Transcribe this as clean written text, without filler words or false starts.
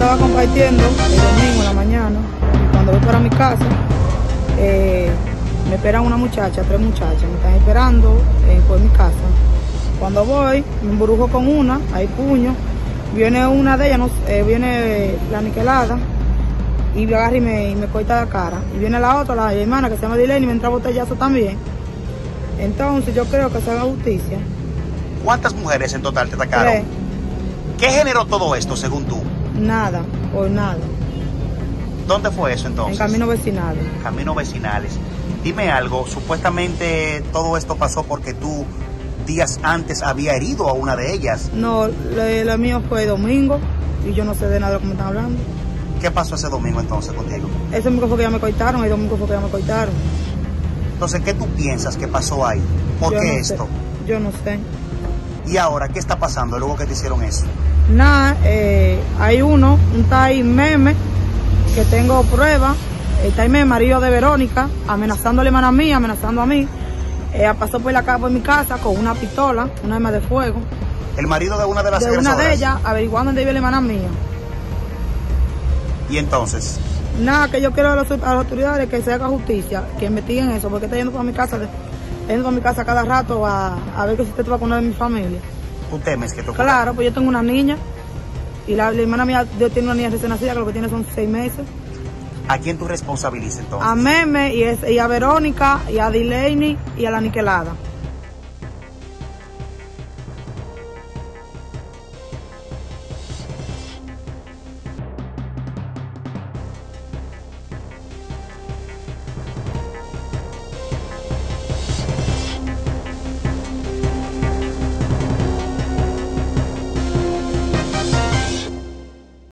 estaba compartiendo el domingo en la mañana. Cuando voy para mi casa, me esperan una muchacha, tres muchachas, me están esperando por mi casa. Cuando voy, me embrujo con una, hay puño. Viene una de ellas, viene la Niquelada, y me agarra y me corta la cara. Y viene la otra, la hermana, que se llama Dilenne, y me entra a botellazo también. Entonces yo creo que se haga justicia. ¿Cuántas mujeres en total te atacaron? Tres. ¿Qué generó todo esto, según tú? Nada, por nada. ¿Dónde fue eso, entonces? En caminos vecinales. Caminos vecinales. Dime algo, supuestamente todo esto pasó porque tú días antes había herido a una de ellas. No, lo mío fue domingo y yo no sé de nada de lo que me están hablando. ¿Qué pasó ese domingo, entonces, contigo? Ese domingo fue que ya me cortaron, el domingo fue que ya me cortaron. Entonces, ¿qué tú piensas que pasó ahí? ¿Por qué esto? Yo no sé. ¿Y ahora qué está pasando luego que te hicieron eso? Nada, hay un tal meme, que tengo pruebas, el tal meme, marido de Verónica, amenazando a la hermana mía, amenazando a mí. Pasó por mi casa con una pistola, un arma de fuego. ¿El marido de una de las agresoras? De una de ellas, averiguando dónde vive la hermana mía. ¿Y entonces? Nada, que yo quiero a las autoridades que se haga justicia, que investiguen eso, porque está yendo para mi casa. Vengo a mi casa cada rato a ver que si usted te va a vacunar de mi familia. ¿Tú temes que te ocurra? Claro, pues yo tengo una niña y la hermana mía tiene una niña recién nacida que lo que tiene son 6 meses. ¿A quién tú responsabilizas entonces? A Meme y a Verónica y a Dilenne y a la Niquelada.